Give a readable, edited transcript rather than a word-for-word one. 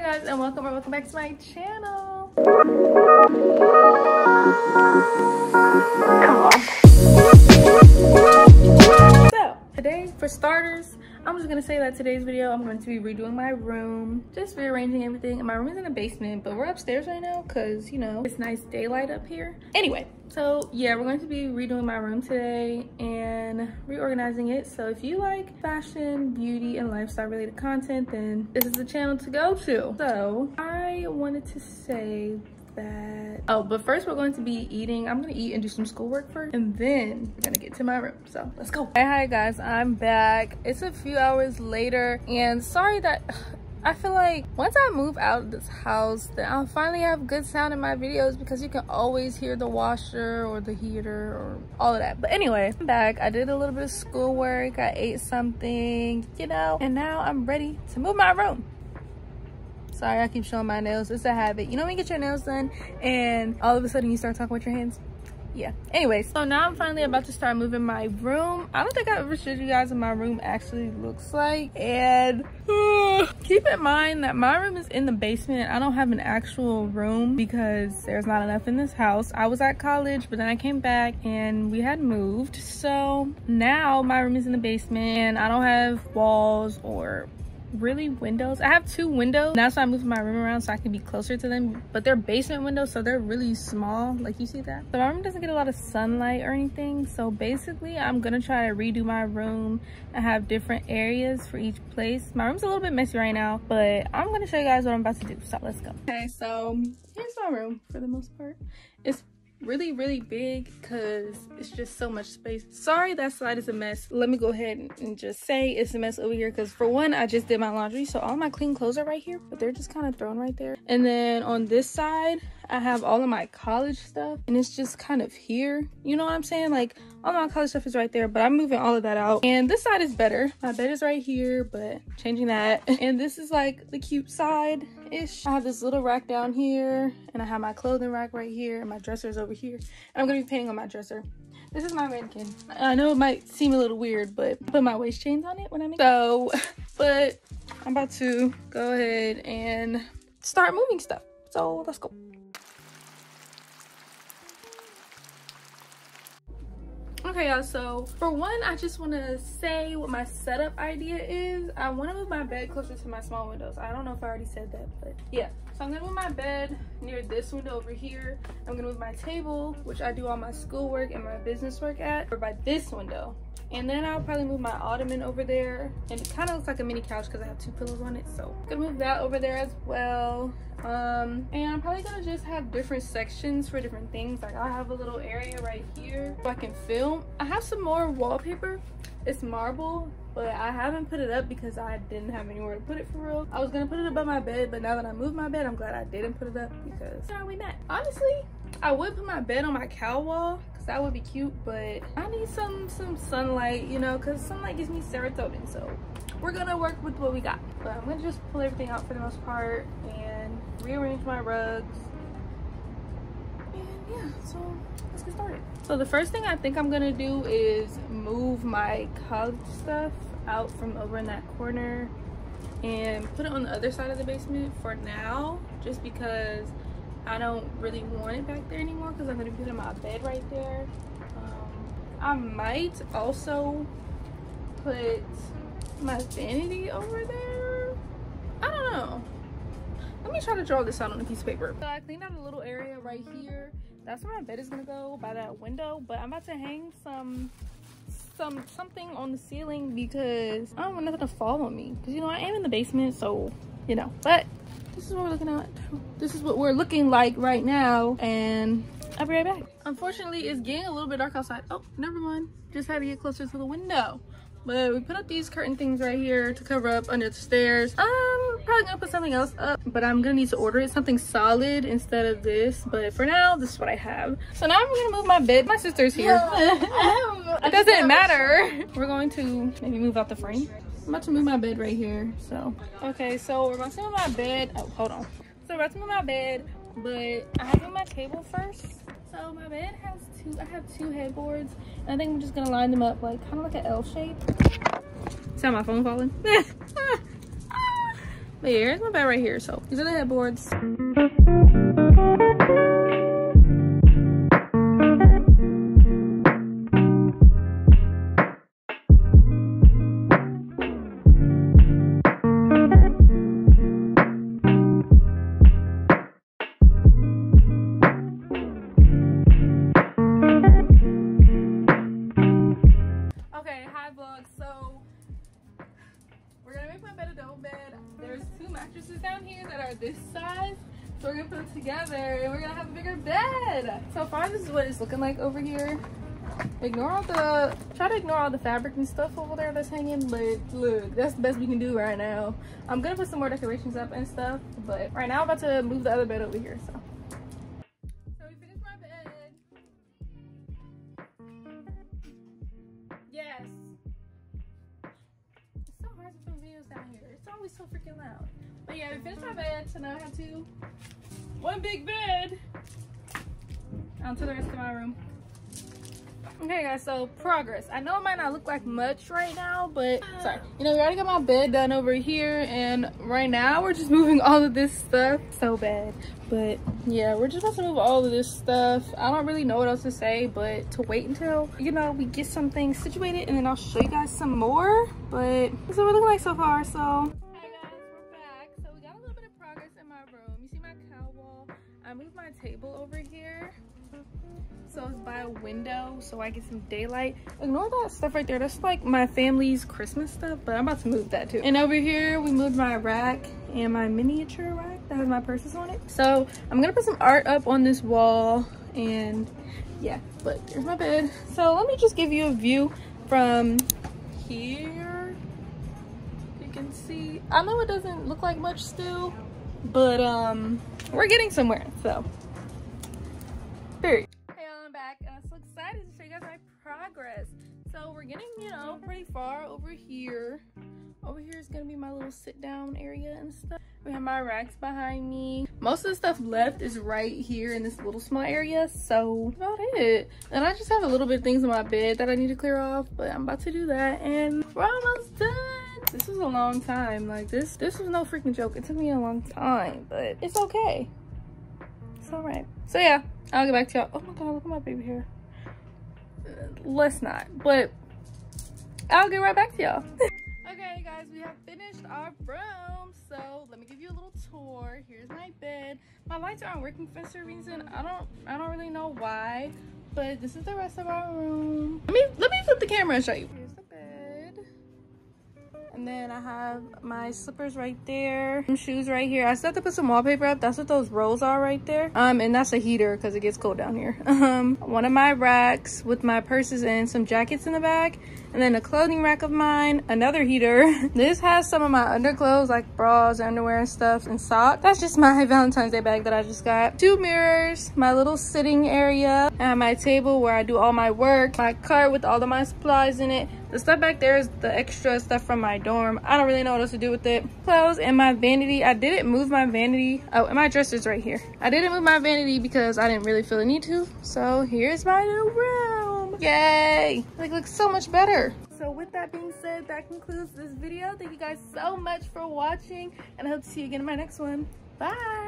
Hi guys, and welcome back to my channel. Come on. So today, for starters, I'm just gonna say that today's video I'm going to be redoing my room, just rearranging everything. And my room is in the basement, but we're upstairs right now because, you know, it's nice daylight up here. Anyway, so yeah, we're going to be redoing my room today and reorganizing it. So if you like fashion, beauty, and lifestyle related content, then this is the channel to go to. So I wanted to say that, oh, but first we're going to be eating. I'm gonna eat and do some schoolwork first, and then we're gonna get to my room, so let's go. Hey, hi guys, I'm back. It's a few hours later, and sorry that I feel like once I move out of this house, then I'll finally have good sound in my videos, because you can always hear the washer or the heater or all of that. But anyway, I'm back. I did a little bit of schoolwork, I ate something, you know, and now I'm ready to move my room. Sorry, I keep showing my nails. It's a habit. You know when you get your nails done and all of a sudden you start talking with your hands? Yeah. Anyways, so now I'm finally about to start moving my room. I don't think I ever showed you guys what my room actually looks like. And keep in mind that my room is in the basement. I don't have an actual room because there's not enough in this house. I was at college, but then I came back and we had moved. So now my room is in the basement and I don't have walls or really windows. I have two windows. That's why I moved my room around, so I can be closer to them, but they're basement windows, so they're really small, like you see that. So my room doesn't get a lot of sunlight or anything, so basically I'm gonna try to redo my room and have different areas for each place. My room's a little bit messy right now, but I'm gonna show you guys what I'm about to do, so let's go. Okay, so here's my room. For the most part, it's really big because it's just so much space. Sorry that slide is a mess. Let me go ahead and just say it's a mess over here, because for one, I just did my laundry, so all my clean clothes are right here, but they're just kind of thrown right there. And then on this side I have all of my college stuff, and it's just kind of here, you know what I'm saying? Like, all my college stuff is right there, but I'm moving all of that out. And this side is better. My bed is right here, but changing that. And this is like the cute side ish I have this little rack down here, and I have my clothing rack right here, and my dresser is over here, and I'm gonna be painting on my dresser. This is my mannequin. I know it might seem a little weird, but I put my waist chains on it when I make it. So but I'm about to go ahead and start moving stuff, so let's go. Okay y'all, so for one, I just want to say what my setup idea is. I want to move my bed closer to my small windows. I don't know if I already said that, but yeah. So I'm gonna move my bed near this window over here. I'm gonna move my table, which I do all my schoolwork and my business work at, or by this window. And then I'll probably move my ottoman over there, and it kind of looks like a mini couch because I have two pillows on it, so I'm gonna move that over there as well. And I'm probably gonna just have different sections for different things. Like, I have a little area right here so I can film. I have some more wallpaper. It's marble, but I haven't put it up because I didn't have anywhere to put it for real. I was gonna put it above my bed, but now that I moved my bed, I'm glad I didn't put it up, because where are we met? Honestly, I would put my bed on my cow wall, that would be cute, but I need some sunlight, you know, because sunlight gives me serotonin. So we're gonna work with what we got, but I'm gonna just pull everything out for the most part and rearrange my rugs, and yeah, so let's get started. So the first thing I think I'm gonna do is move my college stuff out from over in that corner and put it on the other side of the basement for now, just because I don't really want it back there anymore, because I'm gonna put it in my bed right there. I might also put my vanity over there. I don't know. Let me try to draw this out on a piece of paper. So I cleaned out a little area right here. That's where my bed is gonna go, by that window. But I'm about to hang something on the ceiling, because I don't want nothing to fall on me. Because, you know, I am in the basement, so you know. But this is what we're looking at. This is what we're looking like right now, and I'll be right back. Unfortunately, it's getting a little bit dark outside. Oh, never mind. Just had to get closer to the window. But we put up these curtain things right here to cover up under the stairs. I'm probably gonna put something else up, but I'm gonna need to order it, something solid instead of this. But for now, this is what I have. So now I'm gonna move my bed. My sister's here. It doesn't matter. We're going to maybe move out the frame. I'm about to move my bed right here, so. Okay, so we're about to move my bed. Oh, hold on. So we're about to move my bed, but I have to move my table first. So my bed has I have two headboards, and I think I'm just gonna line them up like kind of like an L shape. Sound my phone falling? But yeah, here's my bed right here. So these are the headboards. Looking like over here. Try to ignore all the fabric and stuff over there that's hanging, but look, that's the best we can do right now. I'm gonna put some more decorations up and stuff, but right now I'm about to move the other bed over here. So we finished my bed. Yes. It's so hard to film videos down here. It's always so freaking loud. But yeah, we finished my bed, so now I have one big bed. To the rest of my room. Okay guys, so progress. I know it might not look like much right now, but sorry, we already got my bed done over here, and right now we're just moving all of this stuff. So bad, but yeah, we're just about to move all of this stuff. I don't really know what else to say but to wait until we get something situated, and then I'll show you guys some more. But that's what we're looking like so far. So we got a little bit of progress in my room. You see my cow wall? I moved my table over here so it's by a window so I get some daylight. Ignore that stuff right there, that's like my family's Christmas stuff, but I'm about to move that too. And over here we moved my rack and my miniature rack that has my purses on it. So I'm gonna put some art up on this wall, and yeah, but there's my bed. So let me just give you a view from here. You can see, I know it doesn't look like much still, but we're getting somewhere. So period. Hey y'all, I'm back and I'm so excited to show you guys my progress. So we're getting pretty far over here. Over here is gonna be my little sit down area and stuff. We have my racks behind me. Most of the stuff left is right here in this little small area, so about it. And I just have a little bit of things in my bed that I need to clear off, but I'm about to do that and we're almost done. This was a long time. Like this was no freaking joke. It took me a long time, but it's okay. It's all right. So yeah, I'll get back to y'all. Oh my God, look at my baby hair. Let's not, but I'll get right back to y'all. Okay guys, we have finished our room. So let me give you a little tour. Here's my bed. My lights aren't working for some reason. I don't really know why, but this is the rest of our room. Let me flip the camera and show you. And then I have my slippers right there, some shoes right here. I still have to put some wallpaper up. That's what those rolls are right there. And that's a heater because it gets cold down here. One of my racks with my purses and some jackets in the back, and then a clothing rack of mine, another heater. This has some of my underclothes, like bras, underwear and stuff, and socks. That's just my Valentine's Day bag that I just got. Two mirrors, my little sitting area, and my table where I do all my work, my cart with all of my supplies in it. The stuff back there is the extra stuff from my dorm. I don't really know what else to do with it. Clothes and my vanity. I didn't move my vanity. Oh, and my dresser's right here. I didn't move my vanity because I didn't really feel the need to. So here's my new room. Yay! It looks so much better. So with that being said, that concludes this video. Thank you guys so much for watching, and I hope to see you again in my next one. Bye!